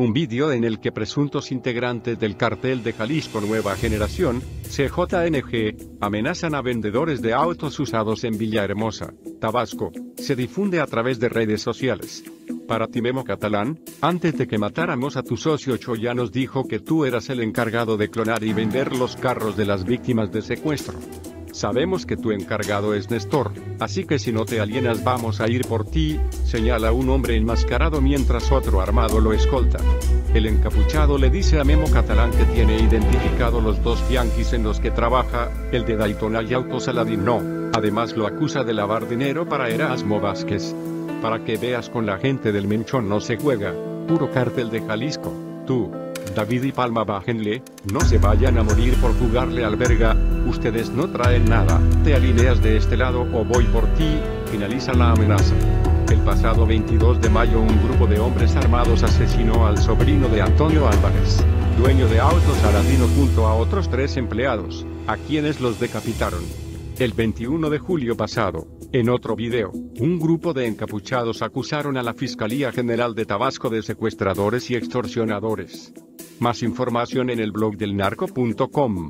un vídeo en el que presuntos integrantes del Cartel de Jalisco Nueva Generación, CJNG, amenazan a vendedores de autos usados en Villahermosa, Tabasco, se difunde a través de redes sociales. Para ti, Memo Catalán, antes de que matáramos a tu socio Choya nos dijo que tú eras el encargado de clonar y vender los carros de las víctimas de secuestro. Sabemos que tu encargado es Néstor, así que si no te alienas vamos a ir por ti, señala un hombre enmascarado mientras otro armado lo escolta. El encapuchado le dice a Memo Catalán que tiene identificado los dos fianguis en los que trabaja, el de Daytona y Autos Aladino. Además lo acusa de lavar dinero para Erasmo Vázquez. Para que veas, con la gente del Menchón no se juega, puro Cartel de Jalisco. Tú, David y Palma, bájenle, no se vayan a morir por jugarle al verga, ustedes no traen nada, te alineas de este lado o voy por ti, finaliza la amenaza. El pasado 22 de mayo un grupo de hombres armados asesinó al sobrino de Antonio Álvarez, dueño de Autos Aladino, junto a otros 3 empleados, a quienes los decapitaron. El 21 de julio pasado, en otro video, un grupo de encapuchados acusaron a la Fiscalía General de Tabasco de secuestradores y extorsionadores. Más información en elblogdelnarco.com.